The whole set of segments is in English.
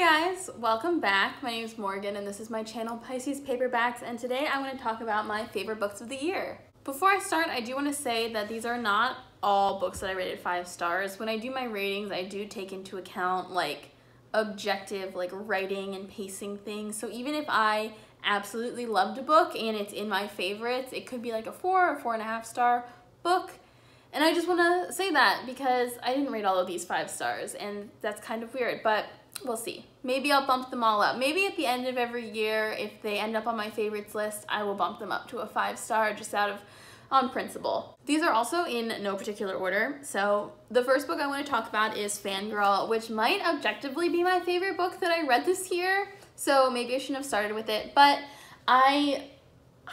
Hi guys, welcome back. My name is Morgan and this is my channel Pisces Paperbacks, and today I want to talk about my favorite books of the year. Before I start, I do want to say that these are not all books that I rated 5 stars. When I do my ratings, I do take into account like objective like writing and pacing things. So even if I absolutely loved a book and it's in my favorites, it could be like a 4 or 4.5 star book. And I just want to say that because I didn't rate all of these 5 stars, and that's kind of weird, but we'll see. Maybe I'll bump them all up. Maybe at the end of every year, if they end up on my favorites list, I will bump them up to a 5 star just out of on principle. These are also in no particular order. So the first book I want to talk about is Fangirl, which might objectively be my favorite book that I read this year. So maybe I shouldn't have started with it, but I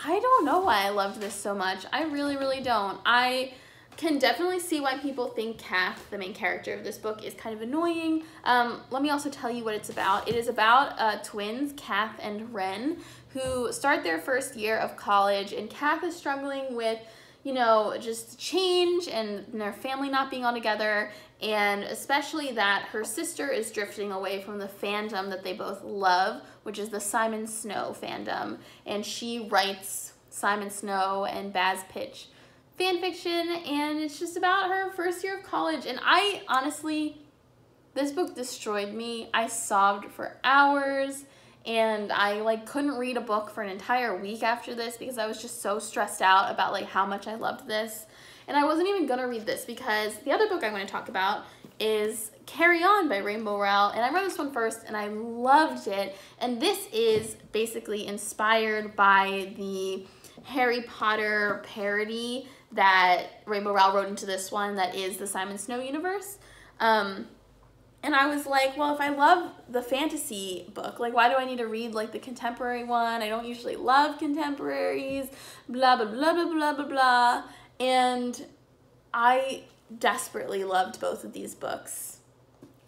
don't know why I loved this so much. I really, really don't. I can definitely see why people think Kat, the main character of this book, is kind of annoying. Let me also tell you what it's about. It is about twins, Kat and Ren, who start their first year of college, and Kat is struggling with, you know, just change and their family not being all together, and especially that her sister is drifting away from the fandom that they both love, which is the Simon Snow fandom, and she writes Simon Snow and Baz Pitch fan fiction, and it's just about her first year of college. And I honestly, this book destroyed me. I sobbed for hours, and I like couldn't read a book for an entire week after this because I was just so stressed out about like how much I loved this. And I wasn't even gonna read this because the other book I'm gonna talk about is Carry On by Rainbow Rowell, and I read this one first and I loved it. And this is basically inspired by the Harry Potter parody that Rainbow Rowell wrote into this one that is the Simon Snow universe. And I was like, well, if I love the fantasy book, like why do I need to read like the contemporary one? I don't usually love contemporaries, blah, blah, blah, blah, blah, blah, blah. And I desperately loved both of these books.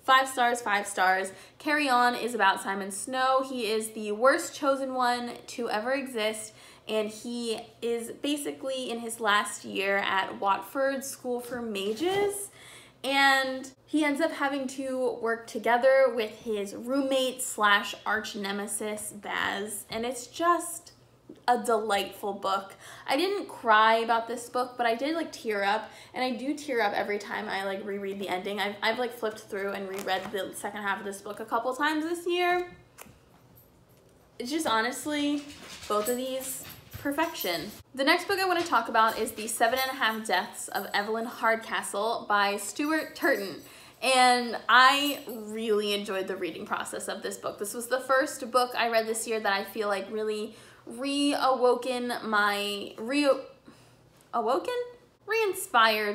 5 stars, 5 stars. Carry On is about Simon Snow. He is the worst chosen one to ever exist, and he is basically in his last year at Watford School for Mages, and he ends up having to work together with his roommate slash arch nemesis Baz, and it's just a delightful book. I didn't cry about this book, but I did like tear up, and I do tear up every time I like reread the ending. I've like flipped through and reread the second half of this book a couple times this year. It's just honestly, both of these, perfection. The next book I want to talk about is The 7.5 Deaths of Evelyn Hardcastle by Stuart Turton. And I really enjoyed the reading process of this book. This was the first book I read this year that I feel like really re-inspired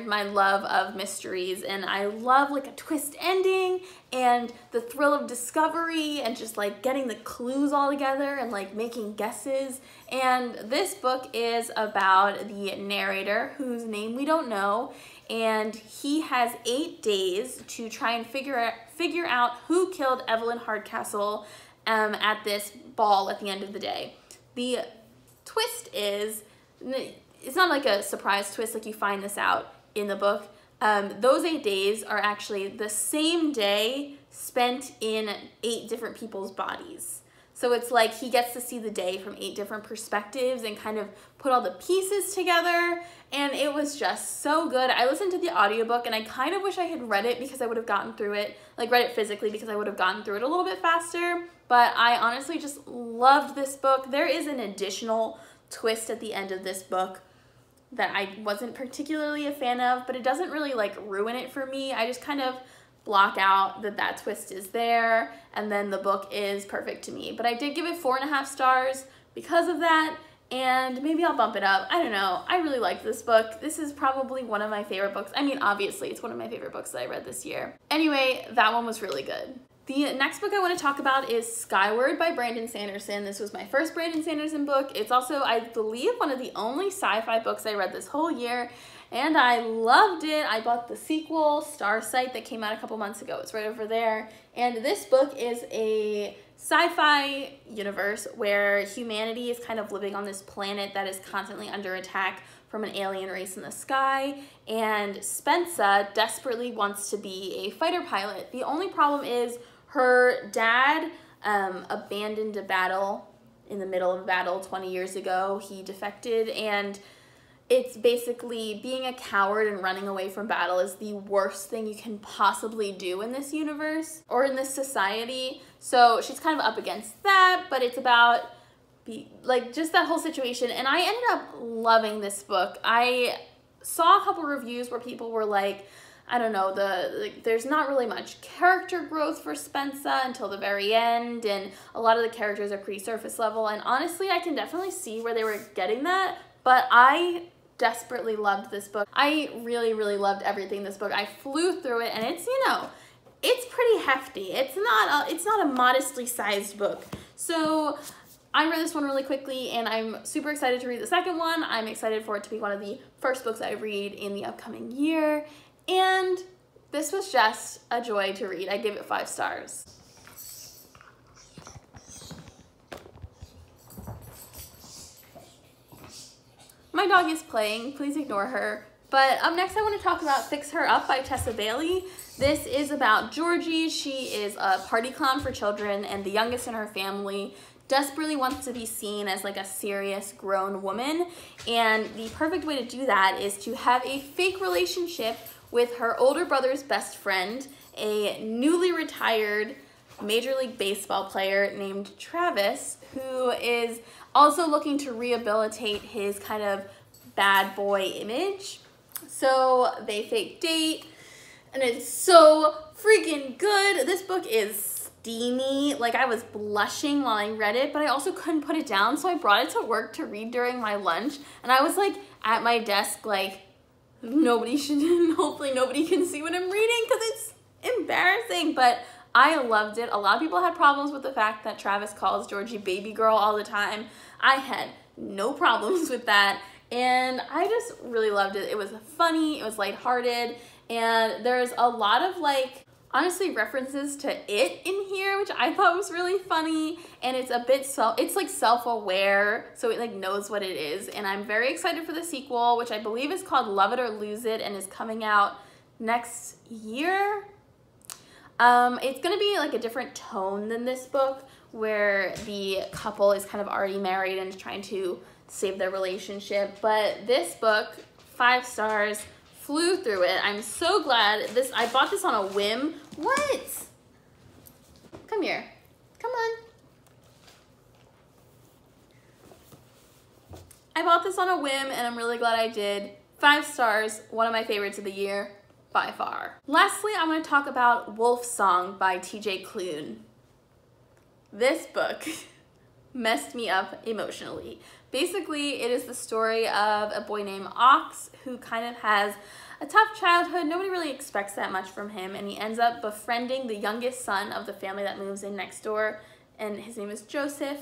my love of mysteries, and I love like a twist ending and the thrill of discovery and just like getting the clues all together and like making guesses. And this book is about the narrator whose name we don't know, and he has 8 days to try and figure out who killed Evelyn Hardcastle at this ball at the end of the day. The twist is, it's not like a surprise twist, like you find this out in the book. Those 8 days are actually the same day spent in 8 different people's bodies. So it's like he gets to see the day from 8 different perspectives and kind of put all the pieces together. And it was just so good. I listened to the audiobook and I kind of wish I had read it because I would have gotten through it, like read it physically because I would have gotten through it a little bit faster. But I honestly just loved this book. There is an additional twist at the end of this book that I wasn't particularly a fan of, but it doesn't really like ruin it for me. I just kind of block out that twist is there, and then the book is perfect to me. But I did give it 4.5 stars because of that, and maybe I'll bump it up. I don't know. I really liked this book. This is probably one of my favorite books. I mean, obviously, it's one of my favorite books that I read this year. Anyway, that one was really good. The next book I want to talk about is Skyward by Brandon Sanderson. This was my first Brandon Sanderson book. It's also, I believe, one of the only sci-fi books I read this whole year, and I loved it. I bought the sequel, Starsight, that came out a couple months ago. It's right over there. And this book is a sci-fi universe where humanity is kind of living on this planet that is constantly under attack from an alien race in the sky, and Spensa desperately wants to be a fighter pilot. The only problem is Her dad abandoned a battle in the middle of a battle 20 years ago. He defected, and it's basically being a coward and running away from battle is the worst thing you can possibly do in this universe or in this society. So she's kind of up against that, but it's about like just that whole situation. And I ended up loving this book. I saw a couple reviews where people were like, I don't know, there's not really much character growth for Spensa until the very end, and a lot of the characters are pretty surface level, and honestly I can definitely see where they were getting that, but I desperately loved this book. I really, really loved everything this book. I flew through it, and it's, you know, it's pretty hefty. It's not a modestly sized book. So I read this one really quickly, and I'm super excited to read the second one. I'm excited for it to be one of the first books I read in the upcoming year. And this was just a joy to read. I give it 5 stars. My dog is playing, please ignore her. But up next I want to talk about Fix Her Up by Tessa Bailey. This is about Georgie. She is a party clown for children and the youngest in her family. Desperately wants to be seen as like a serious grown woman, and the perfect way to do that is to have a fake relationship with her older brother's best friend, a newly retired Major League Baseball player named Travis, who is also looking to rehabilitate his kind of bad boy image. So they fake date, and it's so freaking good. This book is steamy. Like, I was blushing while I read it, but I also couldn't put it down, so I brought it to work to read during my lunch, and I was like at my desk like, nobody should, hopefully nobody can see what I'm reading because it's embarrassing, but I loved it. A lot of people had problems with the fact that Travis calls Georgie baby girl all the time. I had no problems with that, and I just really loved it. It was funny, it was lighthearted, and there's a lot of like honestly references to It in here, which I thought was really funny, and it's a bit self-aware, so it like knows what it is. And I'm very excited for the sequel, which I believe is called Love It or Lose It and is coming out next year. It's gonna be like a different tone than this book, where the couple is kind of already married and trying to save their relationship. But this book, 5 stars, flew through it. I'm so glad this, I bought this on a whim. What? Come here. Come on. I bought this on a whim, and I'm really glad I did. 5 stars, one of my favorites of the year by far. Lastly, I'm going to talk about Wolfsong by TJ Klune. This book messed me up emotionally. Basically, it is the story of a boy named Ox who kind of has a tough childhood. Nobody really expects that much from him, and he ends up befriending the youngest son of the family that moves in next door, and his name is Joseph,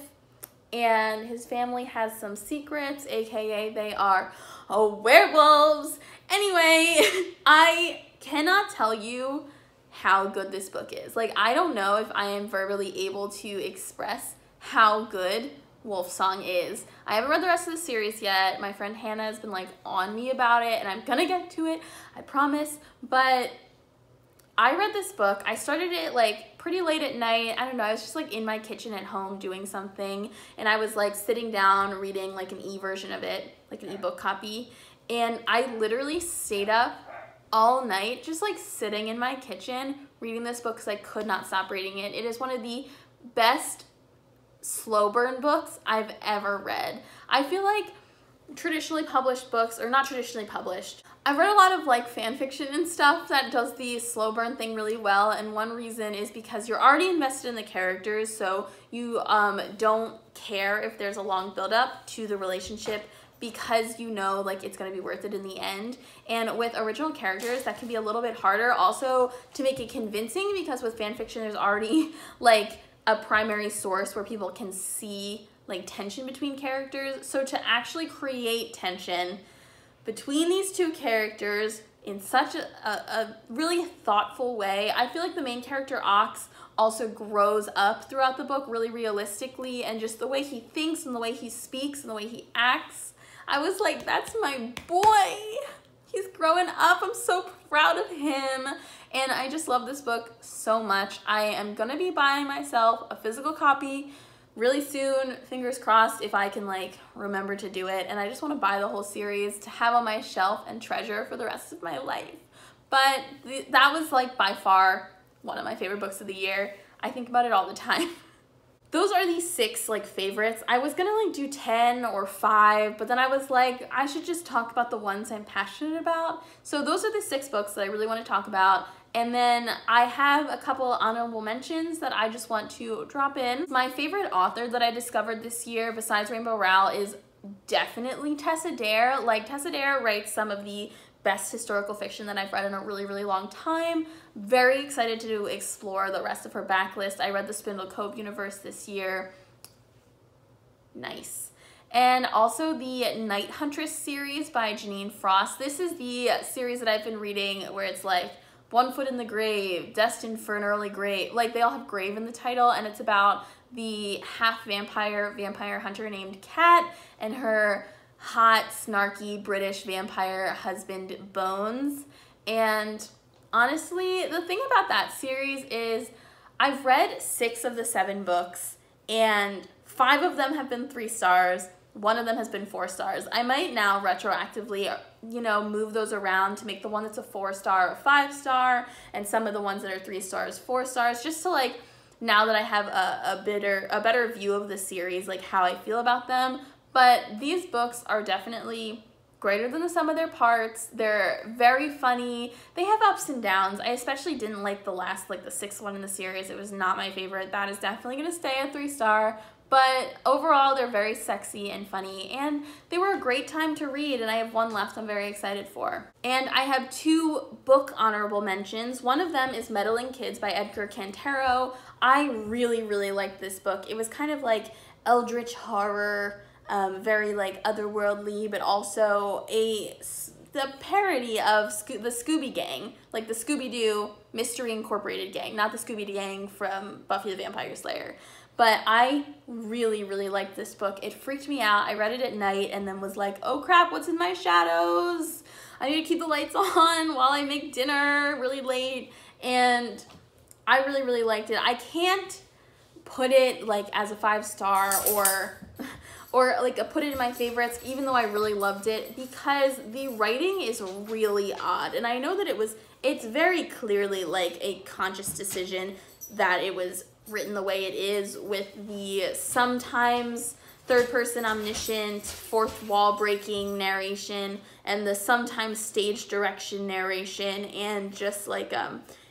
and his family has some secrets, aka they are werewolves. Anyway, I cannot tell you how good this book is. Like, I don't know if I am verbally able to express how good Wolfsong is. I haven't read the rest of the series yet. My friend Hannah has been like on me about it, and I'm gonna get to it, I promise. But I read this book, I started it like pretty late at night. I don't know, I was just like in my kitchen at home doing something, and I was like sitting down reading like an e-version of it, like an ebook copy, and I literally stayed up all night just like sitting in my kitchen reading this book because I could not stop reading it. It is one of the best slow burn books I've ever read. I feel like traditionally published books, or not traditionally published, I've read a lot of like fan fiction and stuff that does the slow burn thing really well, and one reason is because you're already invested in the characters, so you don't care if there's a long build up to the relationship because you know like it's gonna be worth it in the end. And with original characters that can be a little bit harder also to make it convincing, because with fan fiction there's already like a primary source where people can see like tension between characters. So to actually create tension between these two characters in such a really thoughtful way. I feel like the main character Ox also grows up throughout the book really realistically, and just the way he thinks and the way he speaks and the way he acts, I was like, that's my boy. He's growing up. I'm so proud of him. And I just love this book so much. I am gonna be buying myself a physical copy really soon, fingers crossed, if I can like remember to do it. And I just wanna buy the whole series to have on my shelf and treasure for the rest of my life. But that was like by far one of my favorite books of the year. I think about it all the time. Those are the 6 like favorites. I was gonna like do 10 or 5, but then I was like, I should just talk about the ones I'm passionate about. So those are the 6 books that I really wanna talk about. And then I have a couple honorable mentions that I just want to drop in. My favorite author that I discovered this year besides Rainbow Rowell is definitely Tessa Dare. Like Tessa Dare writes some of the best historical fiction that I've read in a really, really long time. Very excited to explore the rest of her backlist. I read the Spindle Cove universe this year. Nice. And also the Night Huntress series by Jeaniene Frost. This is the series that I've been reading where it's like, One Foot in the Grave, Destined for an Early Grave. Like they all have grave in the title, and it's about the half vampire hunter named Kat and her hot, snarky British vampire husband, Bones. And honestly, the thing about that series is I've read 6 of the 7 books, and 5 of them have been 3 stars. One of them has been 4 stars. I might now retroactively, you know, move those around to make the one that's a 4-star a 5-star, and some of the ones that are 3 stars, 4 stars, just to like, now that I have a better view of the series, like how I feel about them. But these books are definitely greater than the sum of their parts. They're very funny. They have ups and downs. I especially didn't like the last, like the 6th one in the series. It was not my favorite. That is definitely gonna stay a 3-star. But overall, they're very sexy and funny, and they were a great time to read, and I have one left I'm very excited for. And I have 2 book honorable mentions. One of them is Meddling Kids by Edgar Cantero. I really, really liked this book. It was kind of like eldritch horror, very like otherworldly, but also the parody of the Scooby Gang, like the Scooby-Doo Mystery Incorporated gang, not the Scooby Gang from Buffy the Vampire Slayer. But I really, really liked this book. It freaked me out. I read it at night and then was like, oh crap, what's in my shadows? I need to keep the lights on while I make dinner really late. And I really, really liked it. I can't put it like as a 5-star or like put it in my favorites, even though I really loved it, because the writing is really odd. And I know that it's very clearly like a conscious decision that it was written the way it is, with the sometimes third-person omniscient, fourth-wall breaking narration, and the sometimes stage direction narration, and just like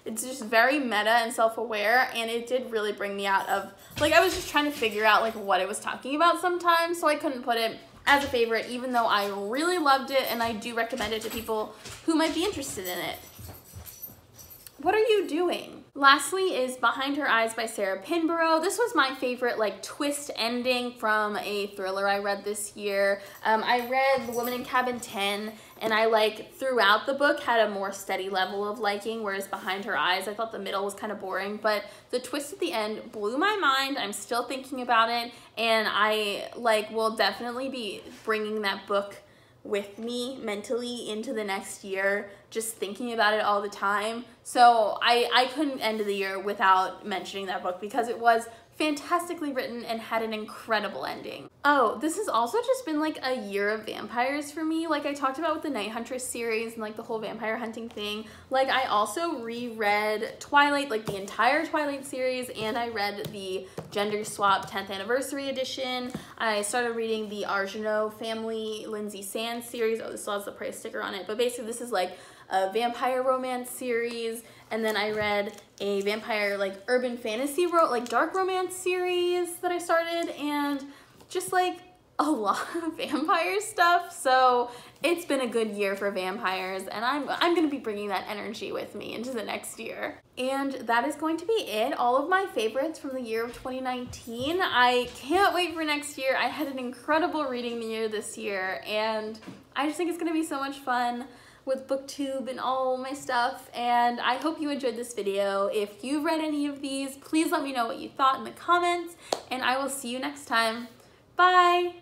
it's just very meta and self-aware, and it did really bring me out of, like, I was just trying to figure out like what it was talking about sometimes, so I couldn't put it as a favorite, even though I really loved it, and I do recommend it to people who might be interested in it. What are you doing? Lastly is Behind Her Eyes by Sarah Pinborough. This was my favorite like twist ending from a thriller I read this year. I read The Woman in Cabin 10, and I like throughout the book had a more steady level of liking, whereas Behind Her Eyes, I thought the middle was kind of boring, but the twist at the end blew my mind. I'm still thinking about it, and I like will definitely be bringing that book with me mentally into the next year, just thinking about it all the time. So I couldn't end the year without mentioning that book, because it was fantastically written and had an incredible ending. Oh, this has also just been like a year of vampires for me. Like I talked about with the Night Huntress series and like the whole vampire hunting thing. Like I also reread Twilight, like the entire Twilight series, and I read the Gender Swap 10th Anniversary edition. I started reading the Argenault family Lindsay Sands series. Oh, this still has the price sticker on it, but basically this is like a vampire romance series. And then I read a vampire like urban fantasy like dark romance series that I started, and just like a lot of vampire stuff. So it's been a good year for vampires, and I'm gonna be bringing that energy with me into the next year. And that is going to be it, all of my favorites from the year of 2019. I can't wait for next year. I had an incredible reading year this year, and I just think it's gonna be so much fun with BookTube and all my stuff. And I hope you enjoyed this video. If you read any of these, please let me know what you thought in the comments, and I will see you next time. Bye!